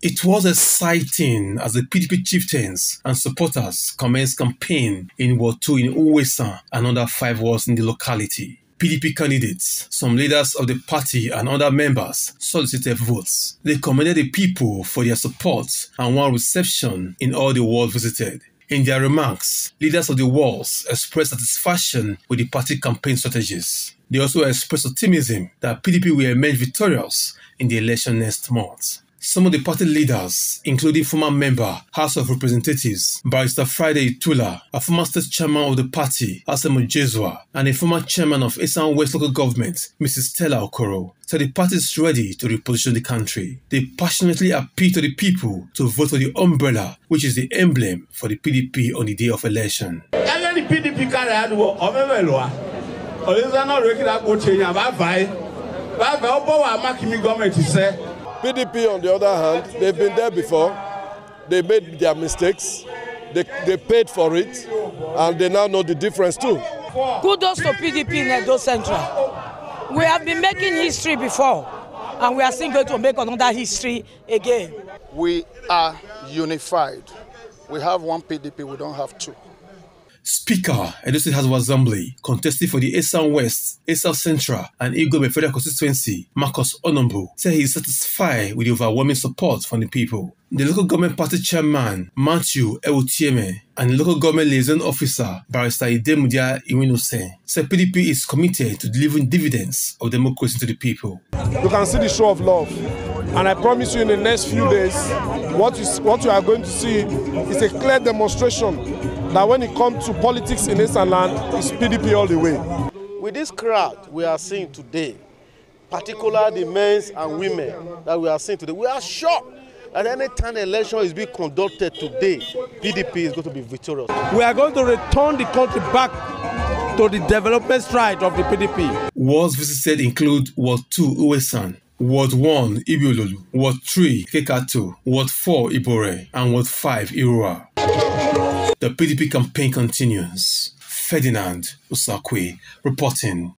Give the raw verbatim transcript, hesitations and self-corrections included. It was exciting as the P D P chieftains and supporters commenced campaign in Ward two in Uwesa and other five wards in the locality. P D P candidates, some leaders of the party and other members solicited votes. They commended the people for their support and warm reception in all the wards visited. In their remarks, leaders of the wards expressed satisfaction with the party campaign strategies. They also expressed optimism that P D P will emerge victorious in the election next month. Some of the party leaders, including former member, House of Representatives, Barrister Friday Itula, a former state chairman of the party, Asamo Jesua, and a former chairman of Esan West Local Government, Missus Stella Okoro, said the party is ready to reposition the country. They passionately appeal to the people to vote for the umbrella, which is the emblem for the P D P on the day of election. P D P, on the other hand, they've been there before. They made their mistakes. They, they paid for it, and they now know the difference too. Kudos to P D P in Edo Central. We have been making history before, and we are still going to make another history again. We are unified. We have one P D P, we don't have two. Speaker Educid Hazwa Zambli contested for the Esan West, Esan Central, and Igwe Federal constituency, Marcos Honnambu, said he is satisfied with the overwhelming support from the people. The local government party chairman, Matthew Ewutieme, and the local government liaison officer, Barrister Idemudia Iwino, said P D P is committed to delivering dividends of democracy to the people. You can see the show of love, and I promise you in the next few days, what you, what you are going to see is a clear demonstration that when it comes to politics in Eastern Land, it's P D P all the way. With this crowd we are seeing today, particularly the men and women that we are seeing today, we are sure that any time the election is being conducted today, P D P is going to be victorious. We are going to return the country back to the development stride of the P D P. Wards visited include Ward two, Uwesan, Ward one, Ibiololu, Ward three, Kekato, Ward four, Ibore, and Ward five, Irua. The P D P campaign continues. Fedinard Osakue reporting.